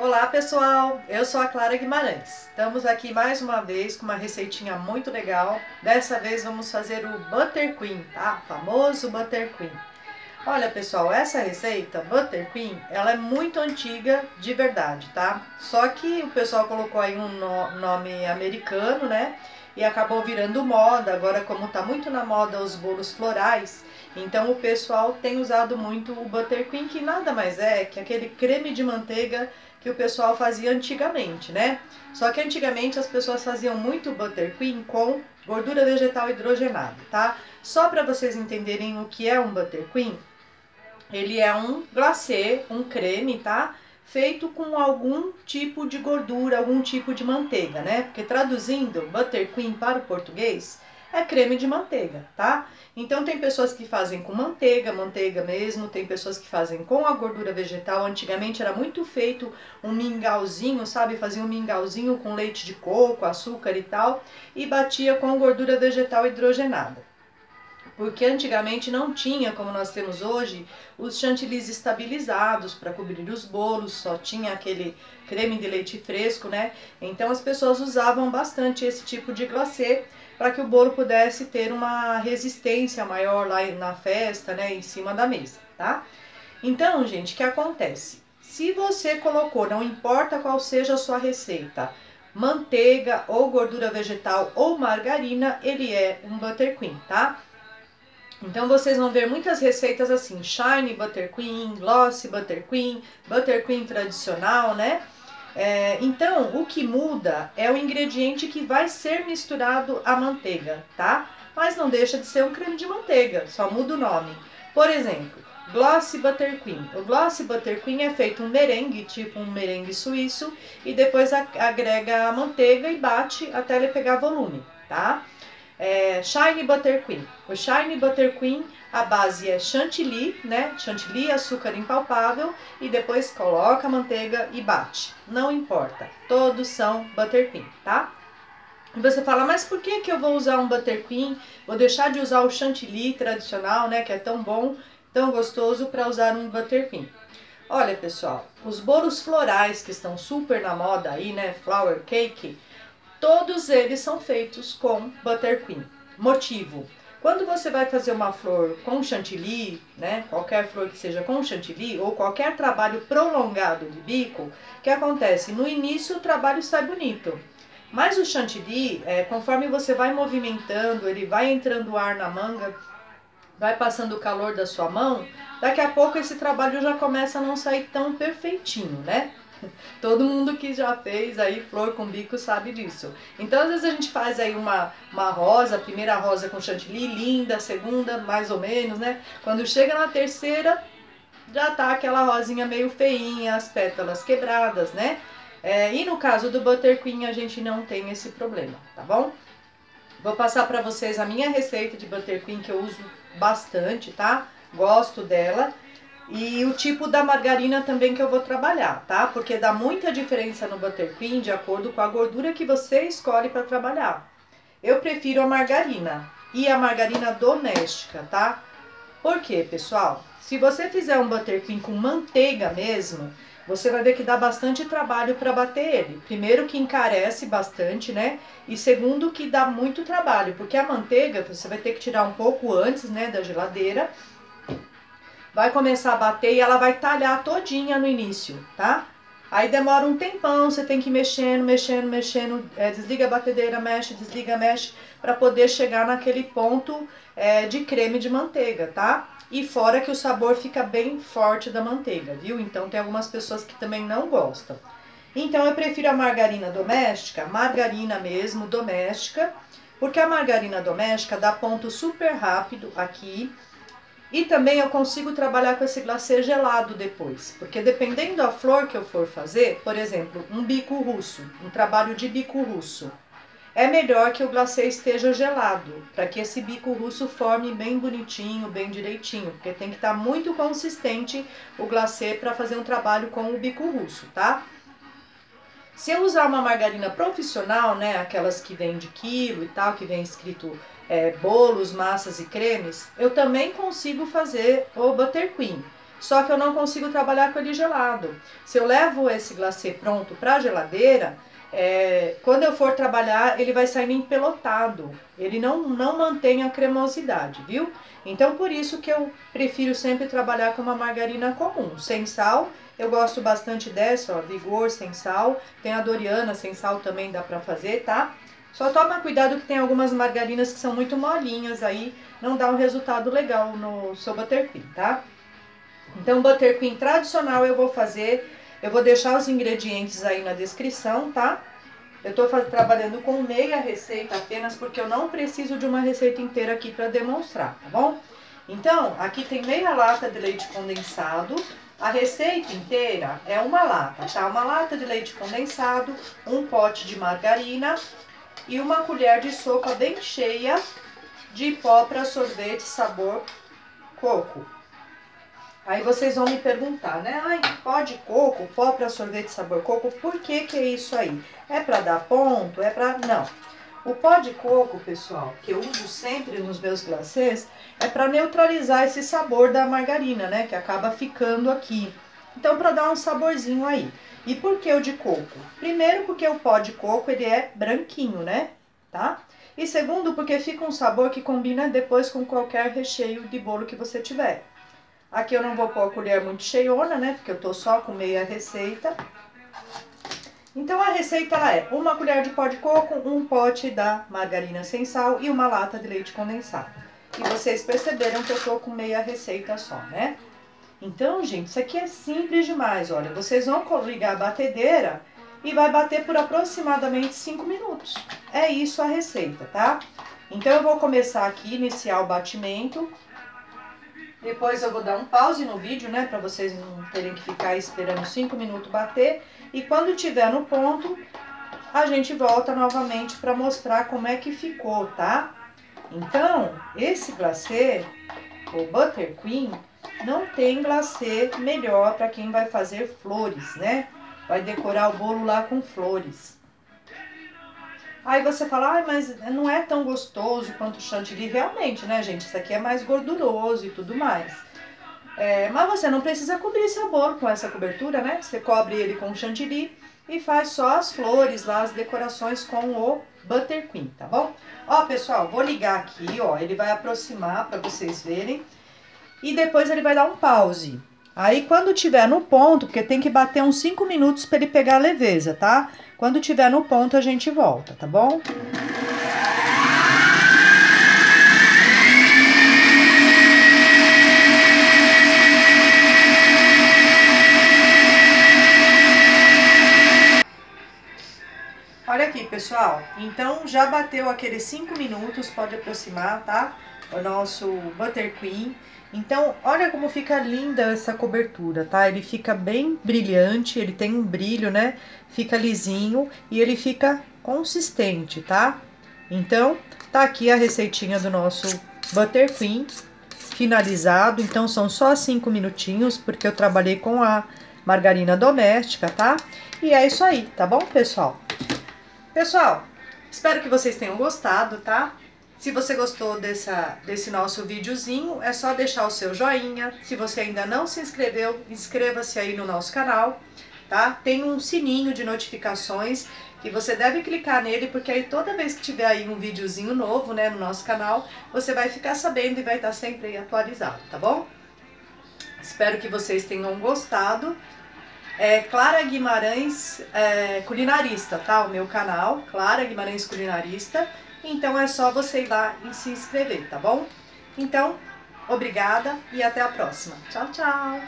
Olá pessoal, eu sou a Clara Guimarães. Estamos aqui mais uma vez com uma receitinha muito legal. Dessa vez vamos fazer o Butter Queen, tá? O famoso Butter Queen. Olha pessoal, essa receita Butter Queen, ela é muito antiga de verdade, tá? Só que o pessoal colocou aí um nome americano, né? E acabou virando moda. Agora, como tá muito na moda os bolos florais, então o pessoal tem usado muito o Butter Queen, que nada mais é que aquele creme de manteiga que o pessoal fazia antigamente, né? Só que antigamente as pessoas faziam muito Butter Queen com gordura vegetal hidrogenada, tá? Só para vocês entenderem o que é um Butter Queen, ele é um glacê, um creme, tá? Feito com algum tipo de gordura, algum tipo de manteiga, né? Porque traduzindo Butter Queen para o português, é creme de manteiga, tá? Então tem pessoas que fazem com manteiga, manteiga mesmo, tem pessoas que fazem com a gordura vegetal. Antigamente era muito feito um mingauzinho, sabe? Fazia um mingauzinho com leite de coco, açúcar e tal, e batia com gordura vegetal hidrogenada. Porque antigamente não tinha, como nós temos hoje, os chantilis estabilizados para cobrir os bolos, só tinha aquele creme de leite fresco, né? Então as pessoas usavam bastante esse tipo de glacê para que o bolo pudesse ter uma resistência maior lá na festa, né? Em cima da mesa, tá? Então, gente, o que acontece? Se você colocou, não importa qual seja a sua receita, manteiga ou gordura vegetal ou margarina, ele é um Butter Queen, tá? Então vocês vão ver muitas receitas assim, Shine Butter Queen, Gloss Butter Queen, Butter Queen tradicional, né? Então o que muda é o ingrediente que vai ser misturado à manteiga, tá? Mas não deixa de ser um creme de manteiga, só muda o nome. Por exemplo, Gloss Butter Queen. O Gloss Butter Queen é feito um merengue, tipo um merengue suíço, e depois agrega a manteiga e bate até ele pegar volume, tá? Shine Butter Queen. O Shine Butter Queen, a base é chantilly, né? Chantilly, açúcar impalpável, e depois coloca a manteiga e bate. Não importa, todos são Butter Queen, tá? E você fala, mas por que que eu vou usar um Butter Queen? Vou deixar de usar o chantilly tradicional, né? Que é tão bom, tão gostoso, para usar um Butter Queen. Olha, pessoal, os bolos florais que estão super na moda aí, né? Flower cake. Todos eles são feitos com Butter Queen. Motivo: quando você vai fazer uma flor com chantilly, né, qualquer flor que seja com chantilly, ou qualquer trabalho prolongado de bico, o que acontece? No início o trabalho sai bonito, mas o chantilly, conforme você vai movimentando, ele vai entrando ar na manga, vai passando o calor da sua mão, daqui a pouco esse trabalho já começa a não sair tão perfeitinho, né? Todo mundo que já fez aí flor com bico sabe disso. Então às vezes a gente faz aí uma rosa, a primeira rosa com chantilly, linda, a segunda mais ou menos, né? Quando chega na terceira, já tá aquela rosinha meio feinha, as pétalas quebradas, né? E no caso do Butter Queen a gente não tem esse problema, tá bom? Vou passar pra vocês a minha receita de Butter Queen, que eu uso bastante, tá? Gosto dela. E o tipo da margarina também que eu vou trabalhar, tá? Porque dá muita diferença no Butter Queen de acordo com a gordura que você escolhe para trabalhar. Eu prefiro a margarina, e a margarina doméstica, tá? Por quê, pessoal? Se você fizer um Butter Queen com manteiga mesmo, você vai ver que dá bastante trabalho para bater ele. Primeiro que encarece bastante, né? E segundo que dá muito trabalho, porque a manteiga você vai ter que tirar um pouco antes, né, da geladeira. Vai começar a bater e ela vai talhar todinha no início, tá? Aí demora um tempão, você tem que ir mexendo, mexendo, mexendo, desliga a batedeira, mexe, desliga, mexe, pra poder chegar naquele ponto de creme de manteiga, tá? E fora que o sabor fica bem forte da manteiga, viu? Então tem algumas pessoas que também não gostam. Então eu prefiro a margarina doméstica, margarina mesmo, doméstica, porque a margarina doméstica dá ponto super rápido aqui. E também eu consigo trabalhar com esse glacê gelado depois, porque dependendo da flor que eu for fazer, por exemplo, um bico russo, um trabalho de bico russo, é melhor que o glacê esteja gelado, para que esse bico russo forme bem bonitinho, bem direitinho, porque tem que estar muito consistente o glacê para fazer um trabalho com o bico russo, tá? Se eu usar uma margarina profissional, né, aquelas que vem de quilo e tal, que vem escrito bolos, massas e cremes, eu também consigo fazer o Butter Queen. só que eu não consigo trabalhar com ele gelado. Se eu levo esse glacê pronto para a geladeira, quando eu for trabalhar ele vai saindo empelotado, ele não mantém a cremosidade, viu? Então por isso que eu prefiro sempre trabalhar com uma margarina comum, sem sal. Eu gosto bastante dessa, ó, Vigor sem sal, tem a Doriana sem sal também, dá pra fazer, tá? Só toma cuidado que tem algumas margarinas que são muito molinhas aí, não dá um resultado legal no seu buttercream, tá? Então buttercream tradicional eu vou fazer, eu vou deixar os ingredientes aí na descrição, tá? Eu tô trabalhando com meia receita apenas porque eu não preciso de uma receita inteira aqui pra demonstrar, tá bom? Então, aqui tem meia lata de leite condensado. A receita inteira é uma lata, tá? Uma lata de leite condensado, um pote de margarina e uma colher de sopa bem cheia de pó para sorvete sabor coco. Aí vocês vão me perguntar, né? Ai, pó de coco, pó para sorvete sabor coco, por que é isso aí? É para dar ponto? É para... Não. O pó de coco, pessoal, que eu uso sempre nos meus glacês, é para neutralizar esse sabor da margarina, né? Que acaba ficando aqui. Então, para dar um saborzinho aí. E por que o de coco? Primeiro, porque o pó de coco, ele é branquinho, né? Tá? E segundo, porque fica um sabor que combina depois com qualquer recheio de bolo que você tiver. Aqui eu não vou pôr a colher muito cheiona, né? Porque eu tô só com meia receita. Então, a receita ela é uma colher de pó de coco, um pote da margarina sem sal e uma lata de leite condensado. E vocês perceberam que eu tô com meia receita só, né? Então, gente, isso aqui é simples demais, olha. Vocês vão ligar a batedeira e vai bater por aproximadamente 5 minutos. É isso a receita, tá? Então, eu vou começar aqui, iniciar o batimento. Depois eu vou dar um pause no vídeo, né, pra vocês não terem que ficar esperando 5 minutos bater. E quando tiver no ponto, a gente volta novamente pra mostrar como é que ficou, tá? Então, esse glacê, o Butter Queen, não tem glacê melhor pra quem vai fazer flores, né? Vai decorar o bolo lá com flores. Aí você fala, ah, mas não é tão gostoso quanto o chantilly. Realmente, né, gente? Isso aqui é mais gorduroso e tudo mais. Mas você não precisa cobrir seu bolo com essa cobertura, né? Você cobre ele com chantilly e faz só as flores lá, as decorações com o Butter Queen, tá bom? Ó, pessoal, vou ligar aqui, ó. Ele vai aproximar pra vocês verem. E depois ele vai dar um pause. Aí quando tiver no ponto, porque tem que bater uns 5 minutos pra ele pegar a leveza, tá? Quando tiver no ponto, a gente volta, tá bom? Olha aqui, pessoal. Então, já bateu aqueles 5 minutos, pode aproximar, tá? O nosso Butter Queen. Então, olha como fica linda essa cobertura, tá? Ele fica bem brilhante, ele tem um brilho, né? Fica lisinho e ele fica consistente, tá? Então, tá aqui a receitinha do nosso Butter Queen finalizado. Então, são só 5 minutinhos, porque eu trabalhei com a margarina doméstica, tá? E é isso aí, tá bom, pessoal? Pessoal, espero que vocês tenham gostado, tá? Se você gostou desse nosso videozinho, é só deixar o seu joinha. Se você ainda não se inscreveu, inscreva-se aí no nosso canal, tá? Tem um sininho de notificações que você deve clicar nele, porque aí toda vez que tiver aí um videozinho novo, né, no nosso canal, você vai ficar sabendo e vai estar sempre aí atualizado, tá bom? Espero que vocês tenham gostado. É Clara Guimarães Culinarista, tá? O meu canal, Clara Guimarães Culinarista. Então é só você ir lá e se inscrever, tá bom? Então, obrigada e até a próxima. Tchau, tchau!